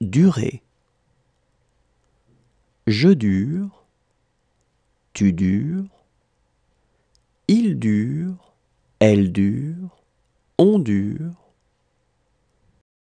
durer. Je dure, tu dures, il dure, elle dure, on dure.